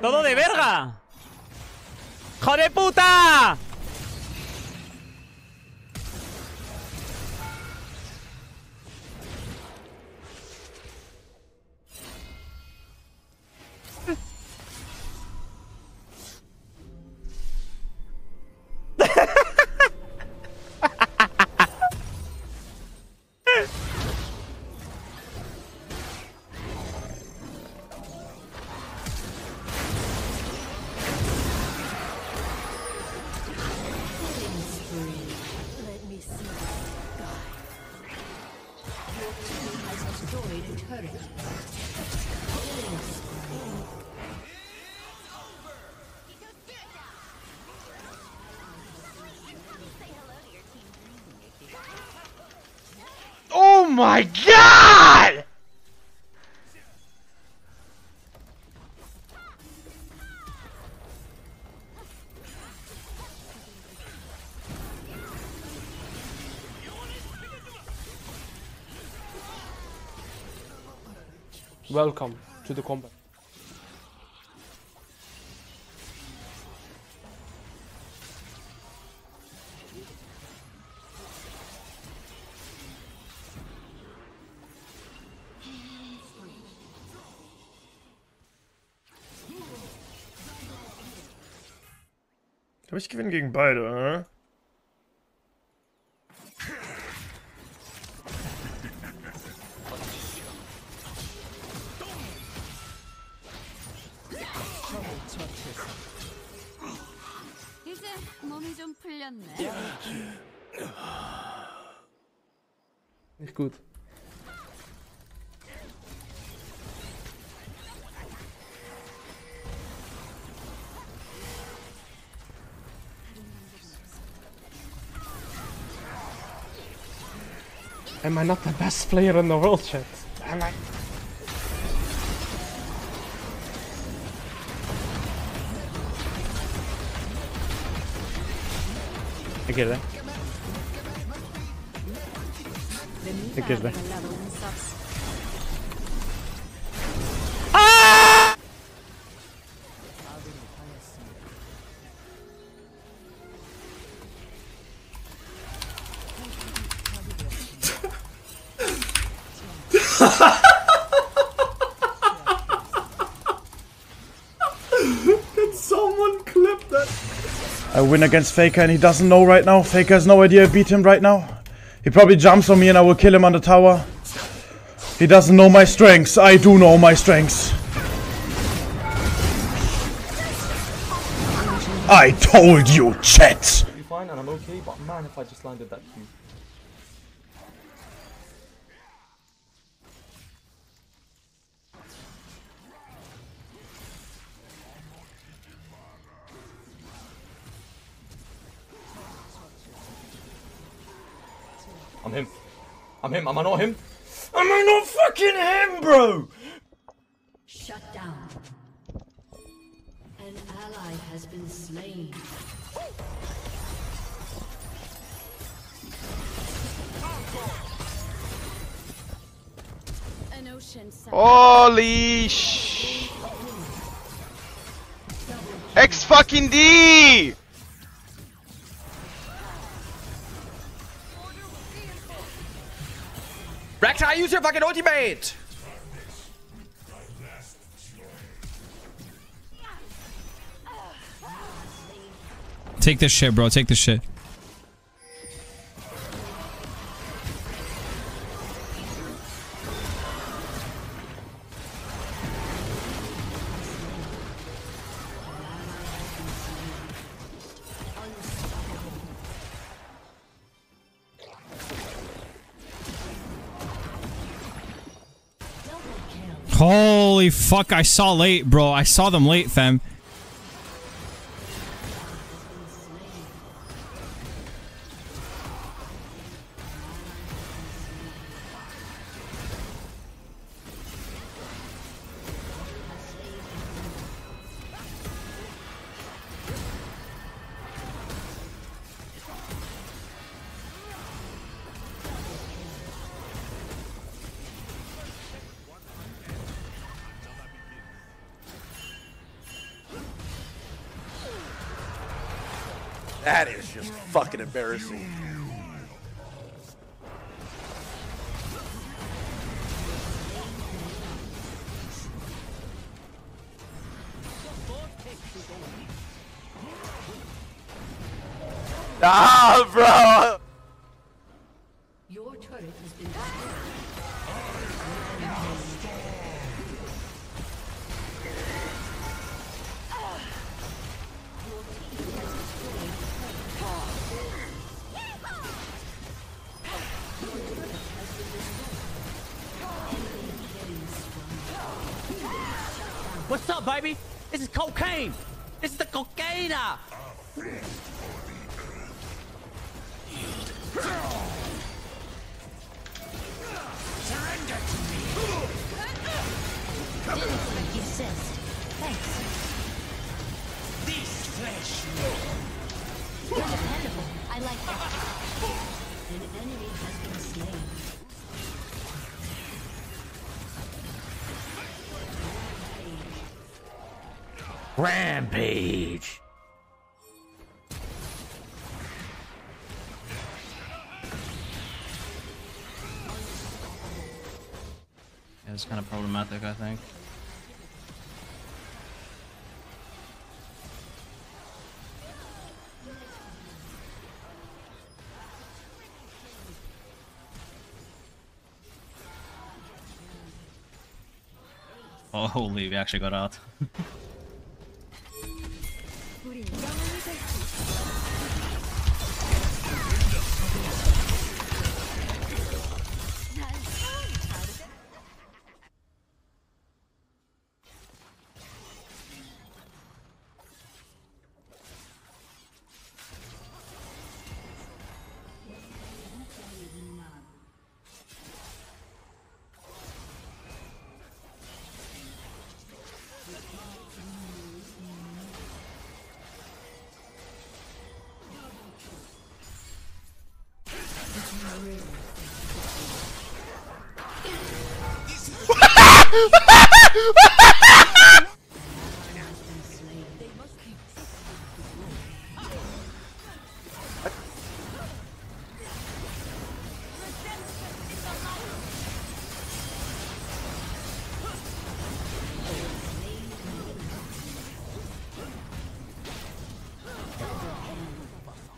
Todo de verga. ¡Hijo de puta! Oh my God! Welcome to the combat. Aber ich gewinne gegen beide, Nicht gut. Am I not the best player in the world, chat? Am I? I get that. I get that. Ah! Can someone clip that? I win against Faker and he doesn't know right now. Faker has no idea I beat him right now. He probably jumps on me and I will kill him on the tower. He doesn't know my strengths. I do know my strengths. I told you, chat! You're fine and I'm okay, but man, if I just landed that Q. I'm him. I'm him. Am I not him? Am I not fucking him, bro? Shut down. An ally has been slain. An ocean. Holy sh! X fucking D! Rek'Sai, use your fucking ultimate! Take this shit, bro. Take this shit. Holy fuck, I saw late, bro. I saw them late, fam. That is just fucking embarrassing. Nah, bro. Your turret has been What's up, baby? This is cocaine. This is the cocaina. Surrender to me. Like you said. Thanks. This flesh. Dependable. I like that. An enemy has been slain. Rampage. It's kind of problematic, I think. Oh, holy, we actually got out.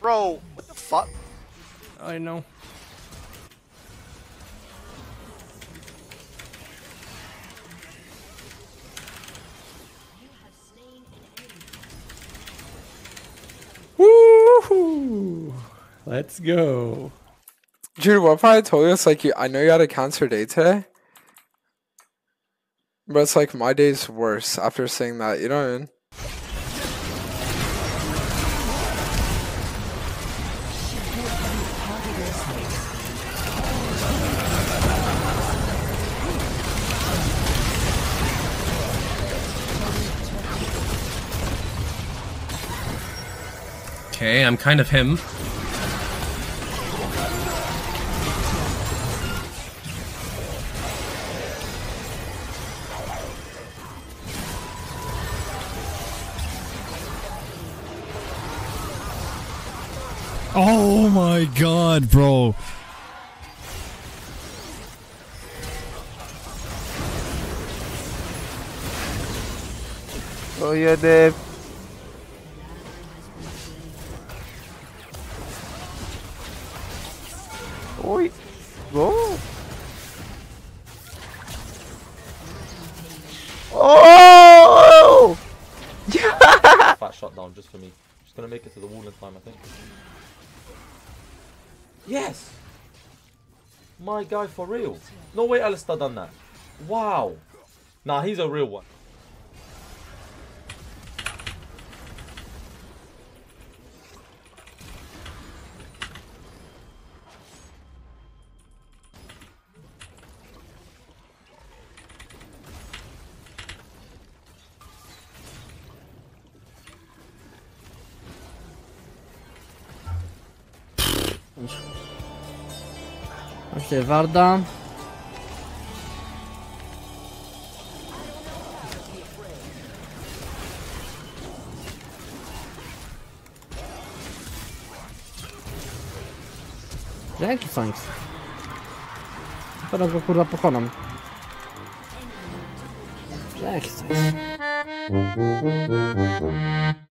Bro, what the fuck? I know. Woohoo! Let's go. Dude, what if I told you it's like, I know you had a cancer day today, but it's like my day's worse after saying that, you know what I mean? Okay, I'm kind of him. Oh my god, bro. Oh yeah, Dave. Oi! Go! Oh! Yeah! Fat shot down just for me. She's gonna make it to the wall in time, I think. Yes! My guy, for real. No way Alistair done that. Wow! Nah, he's a real one. Oczywiście Warda. Dzięki, Sanks. Teraz go kurwa pokonam. Dzięki, Sanks.